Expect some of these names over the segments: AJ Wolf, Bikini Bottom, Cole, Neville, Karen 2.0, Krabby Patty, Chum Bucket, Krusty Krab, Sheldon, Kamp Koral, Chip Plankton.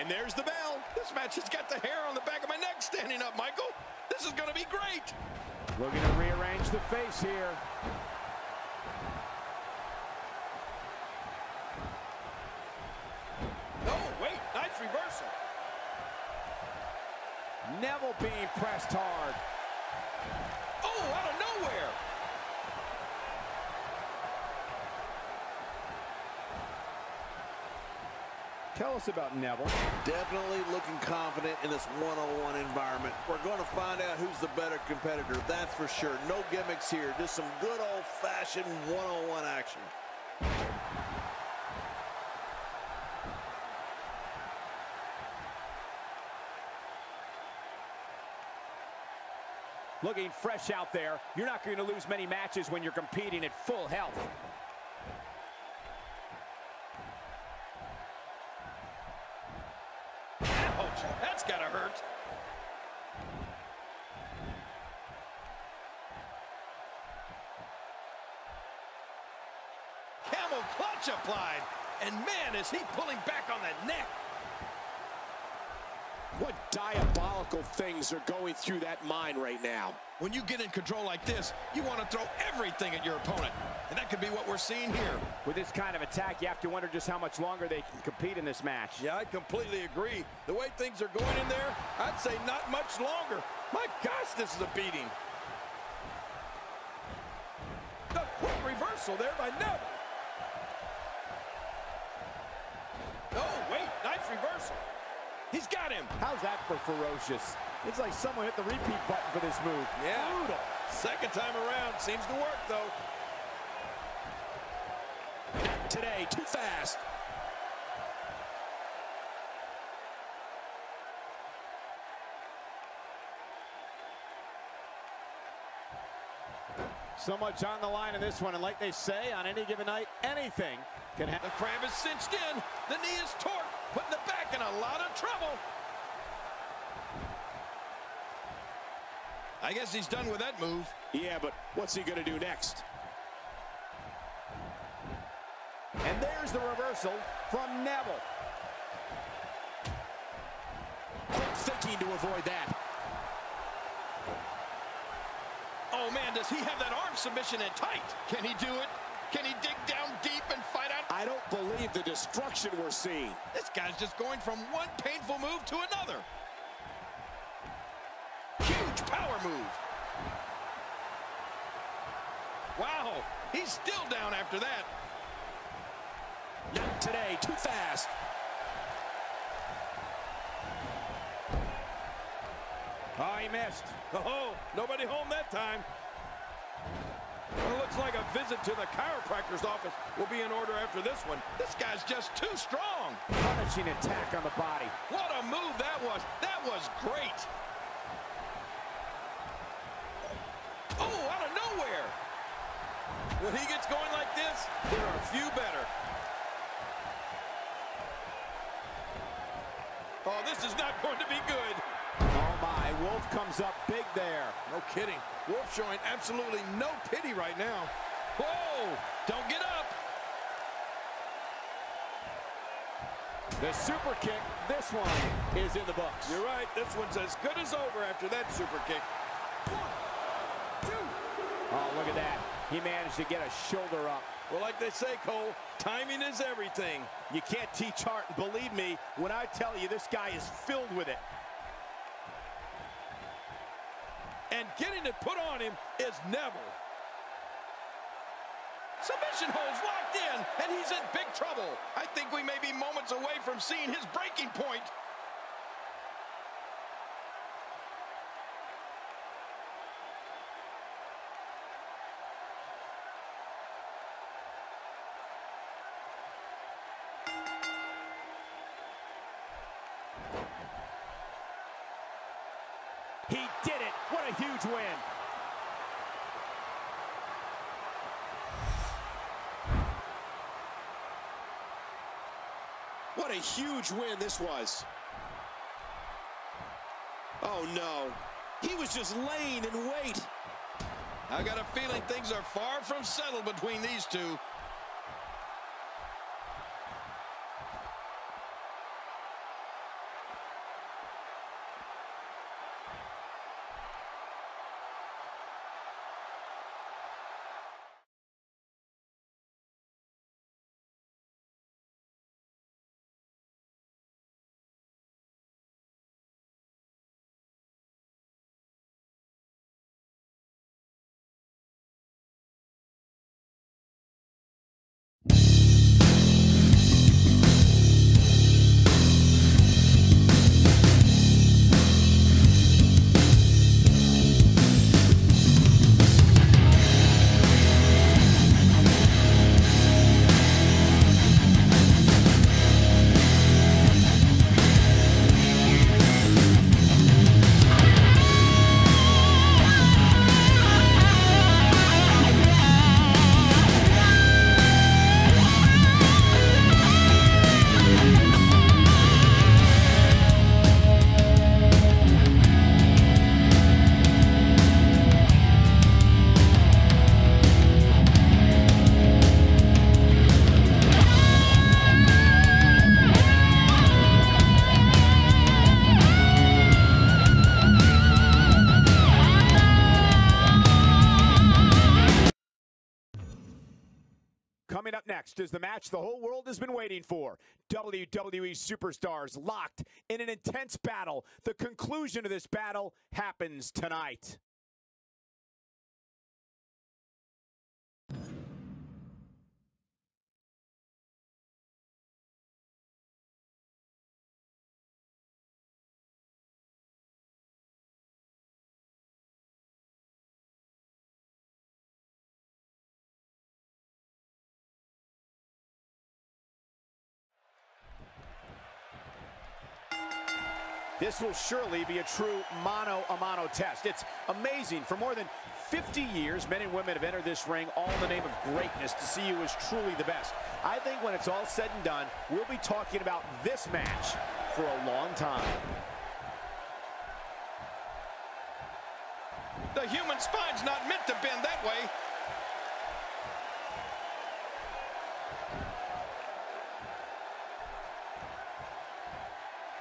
And there's the bell. This match has got the hair on the back of my neck standing up, Michael. This is going to be great. Looking to rearrange the face here. Oh, wait, nice reversal. Neville being pressed hard. Oh, out of nowhere. Tell us about Neville. Definitely looking confident in this one-on-one environment. We're going to find out who's the better competitor, that's for sure. No gimmicks here, just some good old-fashioned one-on-one action. Looking fresh out there. You're not going to lose many matches when you're competing at full health. Ouch, that's gotta hurt. Camel clutch applied, and man, is he pulling back on that neck. What diabolical things are going through that mind right now? When you get in control like this, you want to throw everything at your opponent. And that could be what we're seeing here. With this kind of attack, you have to wonder just how much longer they can compete in this match. Yeah, I completely agree. The way things are going in there, I'd say not much longer. My gosh, this is a beating. A quick reversal there by Neville. Oh, wait, nice reversal. He's got him. How's that for ferocious? It's like someone hit the repeat button for this move. Yeah. Brutal. Second time around. Seems to work, though. Not today. Too fast. So much on the line in this one, and like they say, on any given night, anything can happen. The crab is cinched in. The knee is torqued, putting the back in a lot of trouble. I guess he's done with that move. Yeah, but what's he gonna do next? And there's the reversal from Neville. Quick thinking to avoid that. Oh man, does he have that arm submission in tight? Can he do it? Can he dig down deep and fight out? I don't believe the destruction we're seeing. This guy's just going from one painful move to another. Huge power move. Wow, he's still down after that. Not today, too fast. Oh, he missed. Oh, nobody home that time. It looks like a visit to the chiropractor's office will be in order after this one. This guy's just too strong. Punishing attack on the body. What a move that was. That was great. Oh, out of nowhere. When he gets going like this, there are a few better. Oh, this is not going to be good. Oh, my. Wolf comes up big there. No kidding. Wolf showing absolutely no pity right now. Whoa! Don't get up. The super kick. This one is in the books. You're right. This one's as good as over after that super kick. 1, 2. Oh, look at that. He managed to get a shoulder up. Well, like they say, Cole, timing is everything. You can't teach heart, and believe me when I tell you this guy is filled with it. And getting it put on him is Neville. Submission holds locked in, and he's in big trouble. I think we may be moments away from seeing his breaking point. He did it. What a huge win. What a huge win this was. Oh, no. He was just laying in wait. I got a feeling things are far from settled between these two. Coming up next is the match the whole world has been waiting for. WWE superstars locked in an intense battle. The conclusion of this battle happens tonight. This will surely be a true mano-a-mano test. It's amazing. For more than 50 years, men and women have entered this ring all in the name of greatness to see who is truly the best. I think when it's all said and done, we'll be talking about this match for a long time. The human spine's not meant to bend that way.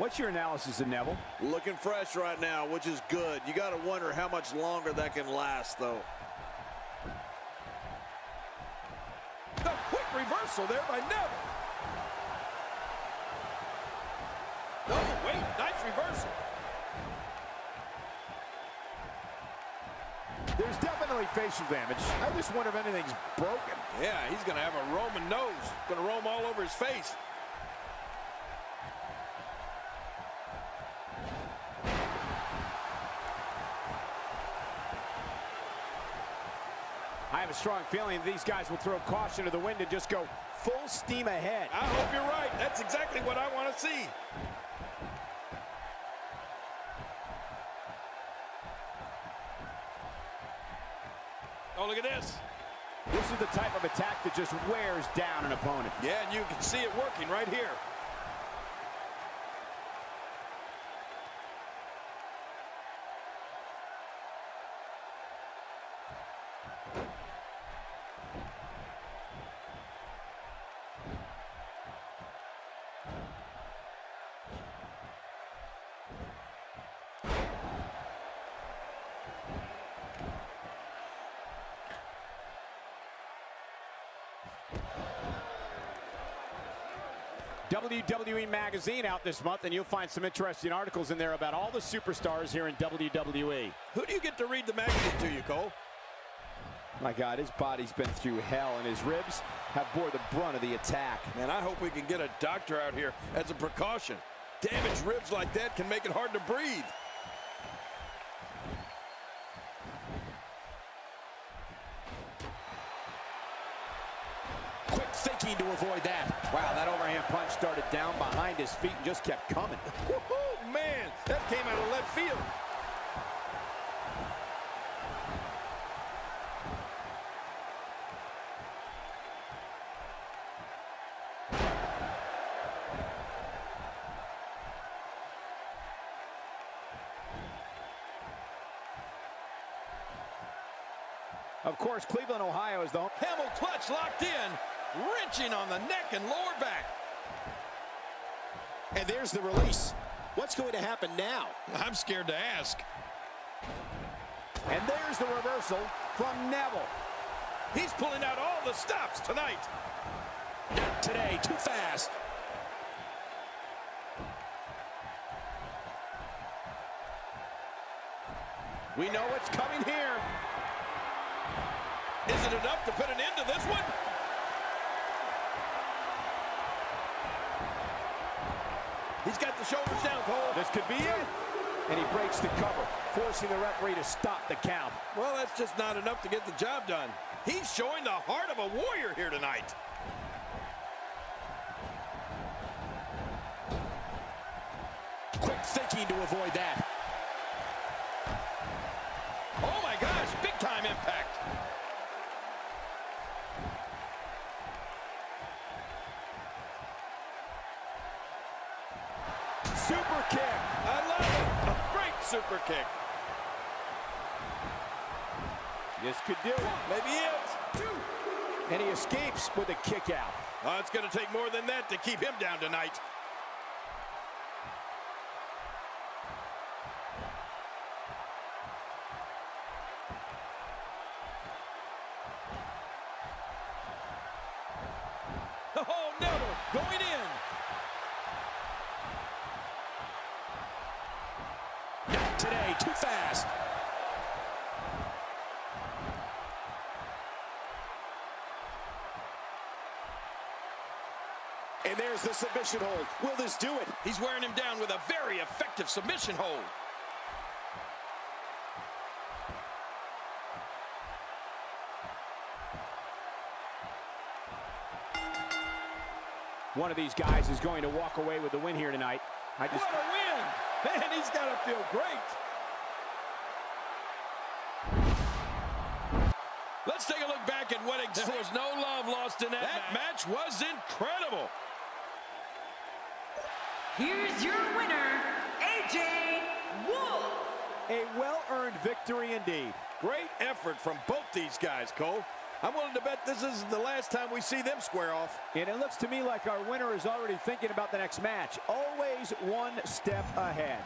What's your analysis of Neville? Looking fresh right now, which is good. You got to wonder how much longer that can last, though. The quick reversal there by Neville. Oh, wait, nice reversal. There's definitely facial damage. I just wonder if anything's broken. Yeah, he's going to have a Roman nose. Going to roam all over his face. I have a strong feeling that these guys will throw caution to the wind and just go full steam ahead. I hope you're right. That's exactly what I want to see. Oh, look at this. This is the type of attack that just wears down an opponent. Yeah, and you can see it working right here. WWE Magazine out this month, and you'll find some interesting articles in there about all the superstars here in WWE. Who do you get to read the magazine to, you, Cole? My God, his body's been through hell, and his ribs have bore the brunt of the attack. Man, I hope we can get a doctor out here as a precaution. Damaged ribs like that can make it hard to breathe. Quick thinking to avoid that. Wow, that overhand punch started down behind his feet and just kept coming. Woohoo, man, that came out of left field. Of course, Cleveland, Ohio is the home. Hamill clutch locked in, wrenching on the neck and lower back. And there's the release. What's going to happen now? I'm scared to ask. And there's the reversal from Neville. He's pulling out all the stops tonight. Not today, too fast. We know what's coming here. Is it enough to put an end to this one? He's got the shoulders down, Cole. This could be it. And he breaks the cover, forcing the referee to stop the count. Well, that's just not enough to get the job done. He's showing the heart of a warrior here tonight. Quick thinking to avoid that. Oh, my gosh, big-time impact. Super kick. I love it. A great super kick. This could do it. Maybe it. And he escapes with a kick out. It's going to take more than that to keep him down tonight. Oh, Neville going in. Not today, too fast. And there's the submission hold. Will this do it? He's wearing him down with a very effective submission hold. One of these guys is going to walk away with the win here tonight. What a win! Man, he's got to feel great. Let's take a look back at what exactly. There was no love lost in that match. That match was incredible. Here's your winner, AJ Wolf. A well-earned victory indeed. Great effort from both these guys, Cole. I'm willing to bet this isn't the last time we see them square off. And it looks to me like our winner is already thinking about the next match. Always one step ahead.